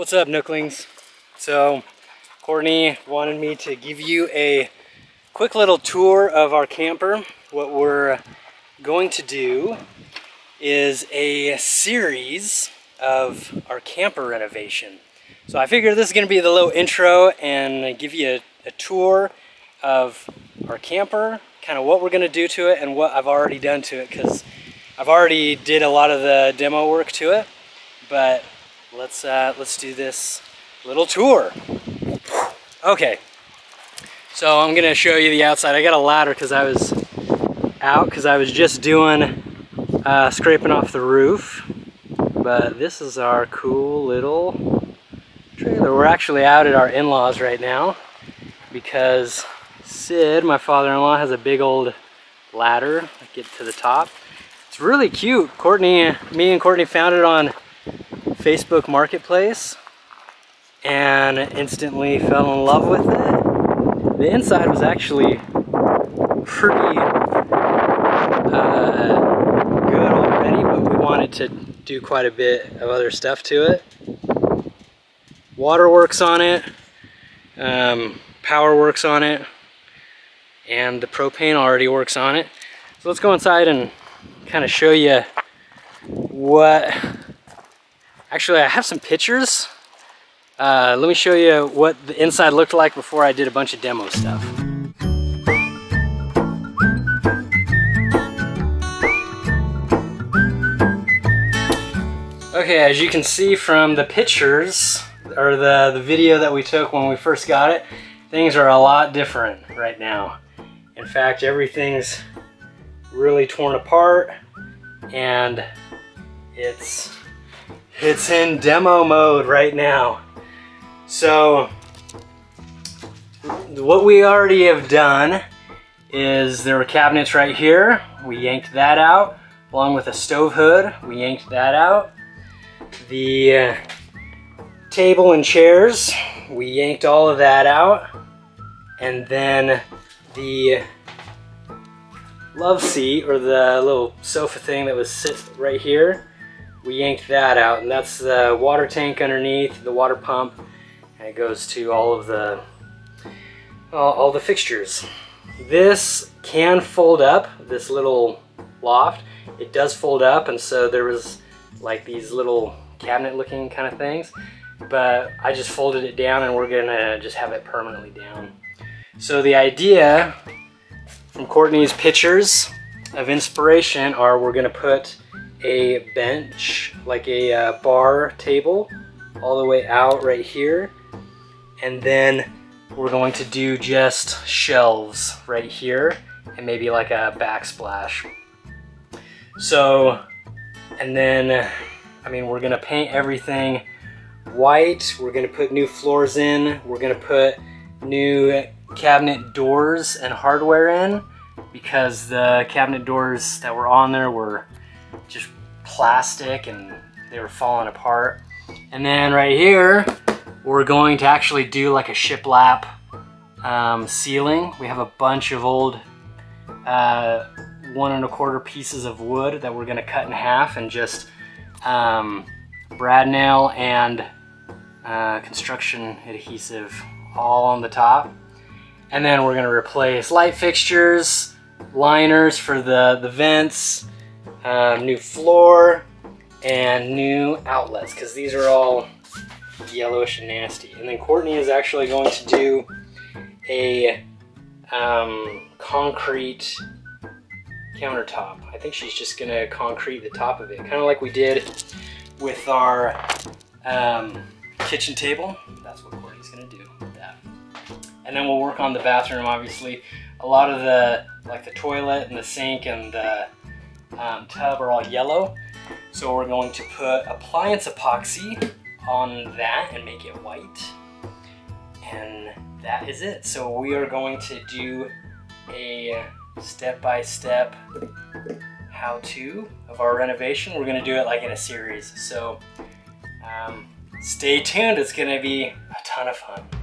What's up, Nooklings? So Courtney wanted me to give you a quick little tour of our camper. What we're going to do is a series of our camper renovation. So I figure this is going to be the little intro and give you a tour of our camper, kind of what we're going to do to it and what I've already done to it, because I've already did a lot of the demo work to it. But let's do this little tour. Okay, so I'm gonna show you the outside. I got a ladder because I was out, because I was just doing scraping off the roof. But this is our cool little trailer. We're actually out at our in-laws right now because Sid, my father-in-law, has a big old ladder. I get to the top. It's really cute. Me and Courtney found it on Facebook Marketplace and instantly fell in love with it. The inside was actually pretty good already, but we wanted to do quite a bit of other stuff to it. Waterworks on it, power works on it, and the propane already works on it. So let's go inside and kind of show you what... Actually, I have some pictures. Let me show you what the inside looked like before I did a bunch of demo stuff. Okay, as you can see from the pictures, or the video that we took when we first got it, things are a lot different right now. In fact, everything's really torn apart and it's in demo mode right now. So what we already have done is there were cabinets right here. We yanked that out along with a stove hood. We yanked that out. The table and chairs, we yanked all of that out. And then the love seat, or the little sofa thing that was sit right here, we yanked that out, and that's the water tank underneath, the water pump, and it goes to all of the all the fixtures. This can fold up, this little loft. It does fold up, and so there was like these little cabinet looking kind of things, but I just folded it down and we're gonna just have it permanently down. So the idea from Courtney's pictures of inspiration are we're gonna put a bench, like a bar table, all the way out right here, and then we're going to do just shelves right here and maybe like a backsplash. So, and then I mean, we're gonna paint everything white, we're gonna put new floors in, we're gonna put new cabinet doors and hardware in, because the cabinet doors that were on there were just plastic and they were falling apart. And then right here, we're going to actually do like a shiplap ceiling. We have a bunch of old 1¼ pieces of wood that we're gonna cut in half and just brad nail and construction adhesive all on the top. And then we're gonna replace light fixtures, liners for the vents, new floor, and new outlets, because these are all yellowish and nasty. And then Courtney is actually going to do a concrete countertop. I think she's just gonna concrete the top of it, kind of like we did with our kitchen table. That's what Courtney's gonna do with that. And then we'll work on the bathroom, obviously. A lot of the, like the toilet and the sink and the tub are all yellow, so we're going to put appliance epoxy on that and make it white, and that is it. So we are going to do a step-by-step how-to of our renovation. We're going to do it like in a series, so stay tuned. It's going to be a ton of fun.